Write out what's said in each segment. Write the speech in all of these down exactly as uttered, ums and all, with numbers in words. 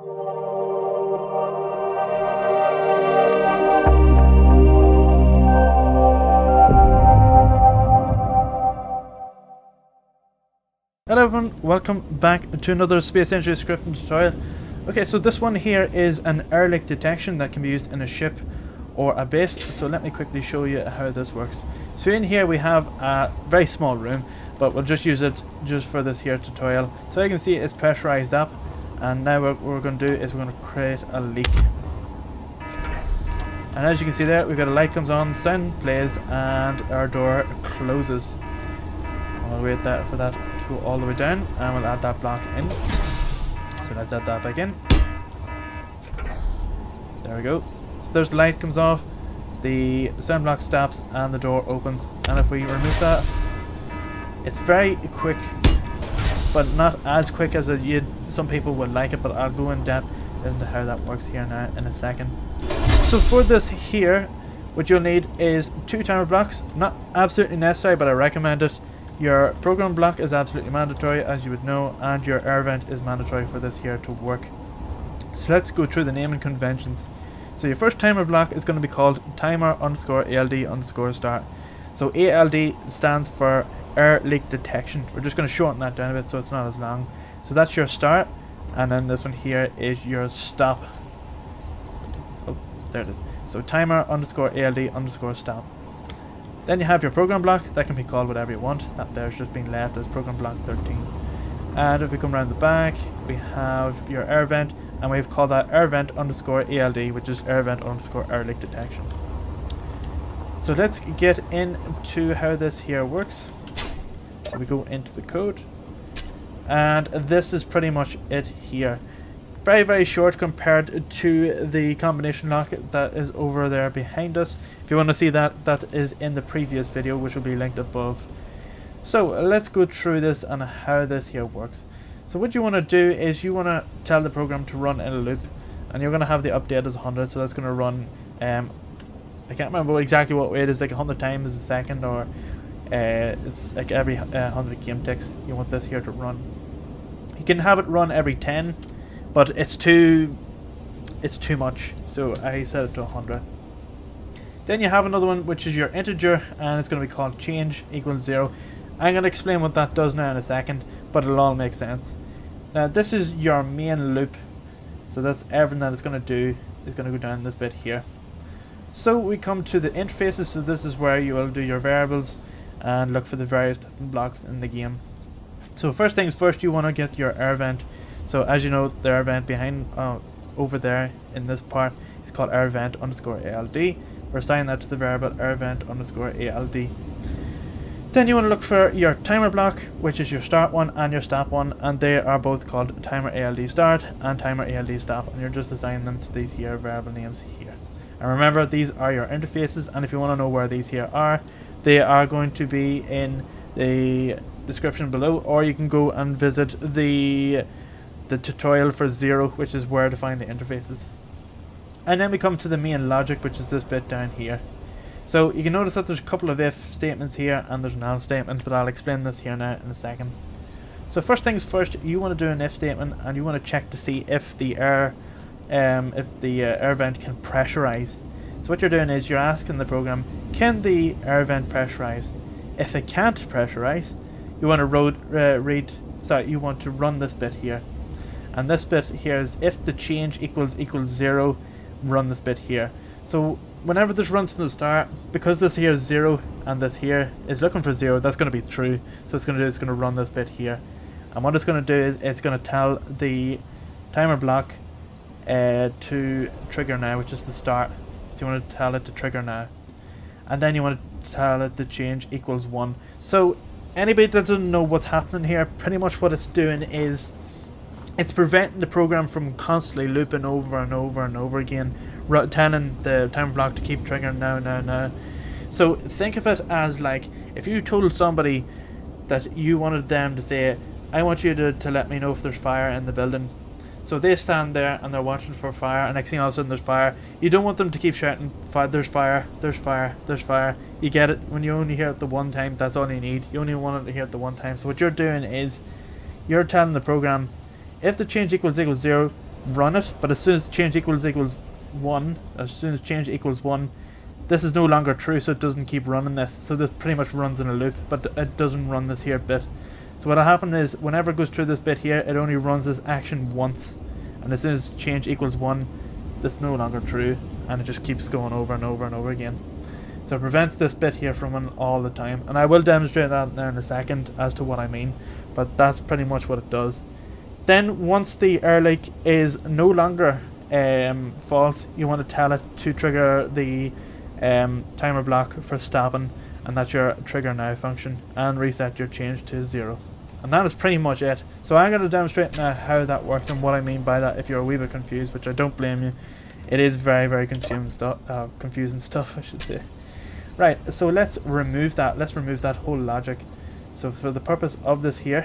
Hello everyone, welcome back to another Space Engineers scripting tutorial. Okay, so this one here is an air leak detection that can be used in a ship or a base. So let me quickly show you how this works. So in here we have a very small room, but we'll just use it just for this here tutorial. So you can see it's pressurized up, and now what we're going to do is we're going to create a leak. And as you can see there, we've got a light comes on, sound plays, and our door closes. I'll wait that for that. Go all the way down, and we'll add that block in. So let's add that back in. There we go. So there's the light comes off, the sound block stops, and the door opens. And if we remove that, it's very quick, but not as quick as you'd, some people would like it. But I'll go in depth into how that works here now in a second. So for this here, what you'll need is two timer blocks. Not absolutely necessary, but I recommend it. Your program block is absolutely mandatory, as you would know, and your air vent is mandatory for this here to work. So let's go through the naming conventions. So your first timer block is going to be called timer underscore ALD underscore start. So A L D stands for air leak detection. We're just going to shorten that down a bit so it's not as long. So that's your start, and then this one here is your stop. Oh, there it is. So timer underscore ALD underscore stop. Then you have your program block that can be called whatever you want. That there's just been left as program block thirteen. And if we come around the back, we have your air vent, and we've called that air vent underscore A L D, which is air vent underscore air leak detection. So let's get into how this here works. So we go into the code, and this is pretty much it here. Very very short compared to the combination lock that is over there behind us. If you want to see that, that is in the previous video, which will be linked above. So let's go through this and how this here works. So what you want to do is you want to tell the program to run in a loop, and you're going to have the update as one hundred, so that's going to run, um, I can't remember exactly what way it is, like one hundred times a second, or uh, it's like every uh, one hundred game ticks you want this here to run. You can have it run every ten. But it's too, it's too much, so I set it to one hundred. Then you have another one, which is your integer, and it's going to be called change equals zero. I'm going to explain what that does now in a second, but it'll all make sense. Now this is your main loop, so that's everything that it's going to do is going to go down this bit here. So we come to the interfaces, so this is where you will do your variables and look for the various different blocks in the game. So first things first, you want to get your air vent. So as you know, the air vent behind, uh, over there in this part, is called air vent underscore A L D. We're assigning that to the variable air vent underscore A L D. Then you want to look for your timer block, which is your start one and your stop one, and they are both called timer A L D start and timer A L D stop, and you're just assigning them to these here variable names here. And remember, these are your interfaces, and if you want to know where these here are, they are going to be in the description below, or you can go and visit the the tutorial for zero, which is where to find the interfaces. And then we come to the main logic, which is this bit down here. So you can notice that there's a couple of if statements here and there's an else statement, but I'll explain this here now in a second. So first things first, you want to do an if statement, and you want to check to see if the air um, if the uh, air vent can pressurize. So what you're doing is you're asking the program, can the air vent pressurize? If it can't pressurize, you want to road, uh, read sorry you want to run this bit here. And this bit here is if the change equals equals zero, run this bit here. So whenever this runs from the start, because this here is zero and this here is looking for zero, that's going to be true. So it's going to do it's going to run this bit here, and what it's going to do is it's going to tell the timer block uh, to trigger now, which is the start. So you want to tell it to trigger now, and then you want to tell it the change equals one. So anybody that doesn't know what's happening here, pretty much what it's doing is it's preventing the program from constantly looping over and over and over again, telling the timer block to keep triggering now, now, now. So think of it as like if you told somebody that you wanted them to say, I want you to, to let me know if there's fire in the building. So they stand there and they're watching for fire, and next thing all of a sudden there's fire. You don't want them to keep shouting, fire, there's fire, there's fire, there's fire. You get it, when you only hear it the one time, that's all you need. You only want it to hear it the one time. So what you're doing is you're telling the program, if the change equals equals zero, run it, but as soon as change equals equals one, as soon as change equals one, this is no longer true, so it doesn't keep running this. So this pretty much runs in a loop, but it doesn't run this here bit. So what'll happen is whenever it goes through this bit here, it only runs this action once, and as soon as change equals one, this is no longer true, and it just keeps going over and over and over again. So it prevents this bit here from running all the time, and I will demonstrate that there in a second as to what I mean, but that's pretty much what it does. Then once the air leak is no longer um, false, you want to tell it to trigger the um, timer block for stopping, and that's your trigger now function, and reset your change to zero. And that is pretty much it. So I'm going to demonstrate now how that works and what I mean by that if you're a wee bit confused, which I don't blame you. It is very, very confusing stuff, uh, confusing stuff I should say. Right, so let's remove that. Let's remove that whole logic. So for the purpose of this here,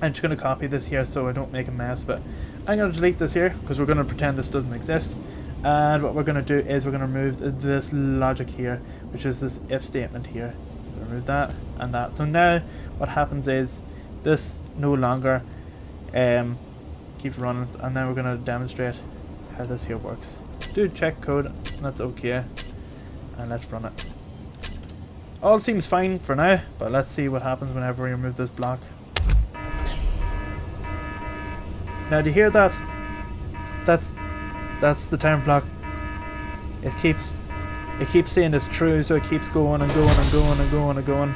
I'm just going to copy this here so I don't make a mess, but I'm going to delete this here because we're going to pretend this doesn't exist. And what we're going to do is we're going to remove this logic here, which is this if statement here. So remove that and that. So now what happens is this no longer um, keeps running, and then we're going to demonstrate how this here works. Do check code, and that's okay, and let's run it. All seems fine for now, but let's see what happens whenever we remove this block. Now, do you hear that? That's that's the time block. It keeps it keeps saying it's true, so it keeps going and going and going and going and going.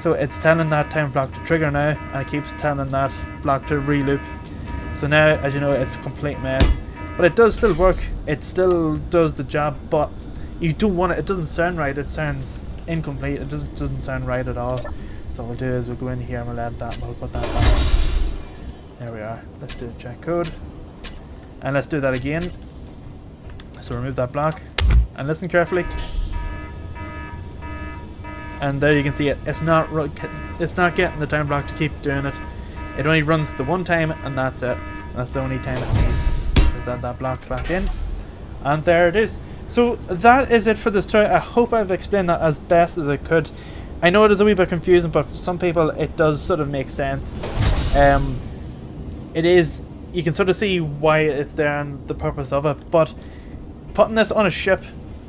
So it's telling that time block to trigger now, and it keeps telling that block to reloop. So now, as you know, it's a complete mess. But it does still work. It still does the job, but you do want it. It doesn't sound right. It sounds incomplete. It doesn't doesn't sound right at all. So what we'll do is we'll go in here and we'll add that and we'll put that back. There we are. Let's do check code, and let's do that again. So remove that block, and listen carefully. And there you can see it. It's not it's not getting the time block to keep doing it. It only runs the one time, and that's it. That's the only time it needs. Let's add that block back in, and there it is. So that is it for this tutorial. I hope I've explained that as best as I could. I know it is a wee bit confusing, but for some people it does sort of make sense. Um. It is, you can sort of see why it's there and the purpose of it, but putting this on a ship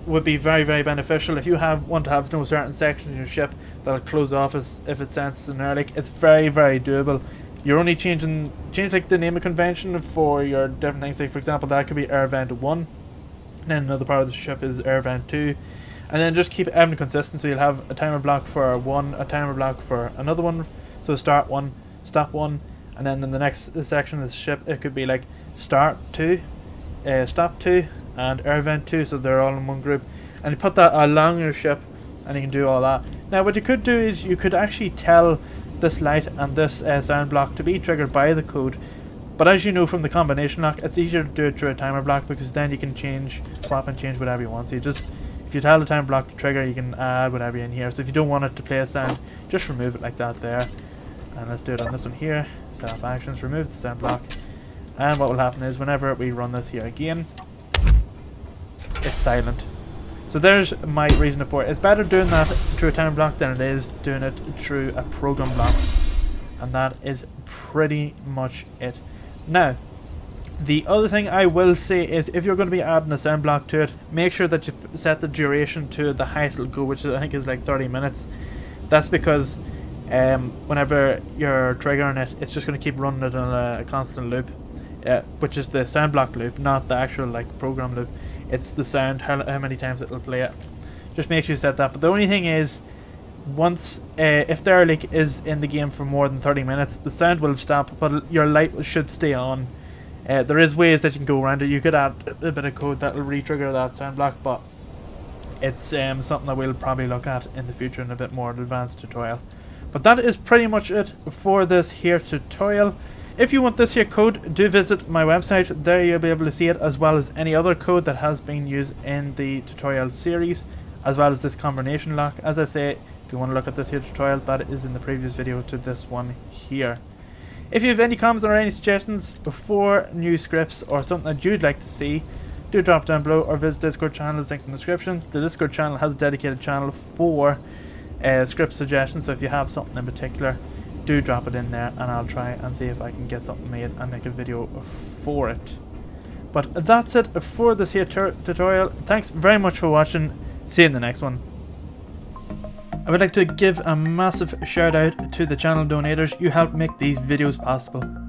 would be very, very beneficial. If you have want to have no certain section in your ship that'll close off as if it senses an air leak, it's very, very doable. You're only changing, change like the naming convention for your different things. Like for example, that could be air vent one, and then another part of the ship is air vent two, and then just keep everything consistent. So you'll have a timer block for one, a timer block for another one, so start one, stop one. And then in the next section of the ship, it could be like start two, uh, stop two, and air vent two, so they're all in one group. And you put that along your ship, and you can do all that. Now, what you could do is you could actually tell this light and this uh, sound block to be triggered by the code. But as you know from the combination lock, it's easier to do it through a timer block, because then you can change, swap and change whatever you want. So you just, if you tell the time block to trigger, you can add whatever in here. So if you don't want it to play a sound, just remove it like that there. And let's do it on this one here. Set up actions, remove the sound block, and what will happen is whenever we run this here again, it's silent. So there's my reason for it. It's better doing that through a time block than it is doing it through a program block, and that is pretty much it. Now, the other thing I will say is if you're going to be adding a sound block to it, make sure that you set the duration to the highest it'll go, which I think is like thirty minutes. That's because Um, whenever you're triggering it, it's just going to keep running it on a constant loop, uh, which is the sound block loop, not the actual like program loop. It's the sound, how, how many times it'll play it. Just make sure you set that. But the only thing is, once uh, if the air leak is in the game for more than thirty minutes, the sound will stop, but your light should stay on. Uh, there is ways that you can go around it. You could add a bit of code that will re-trigger that sound block, but it's um, something that we'll probably look at in the future in a bit more advanced tutorial. But that is pretty much it for this here tutorial. If you want this here code, do visit my website. There you'll be able to see it, as well as any other code that has been used in the tutorial series, as well as this combination lock. As I say, if you want to look at this here tutorial, that is in the previous video to this one here. If you have any comments or any suggestions before new scripts or something that you'd like to see, do drop down below or visit Discord channel, is linked in the description. The Discord channel has a dedicated channel for Uh, script suggestions, so if you have something in particular, do drop it in there, and I'll try and see if I can get something made and make a video for it. But that's it for this here tutorial. Thanks very much for watching. See you in the next one. I would like to give a massive shout out to the channel donators. You help make these videos possible.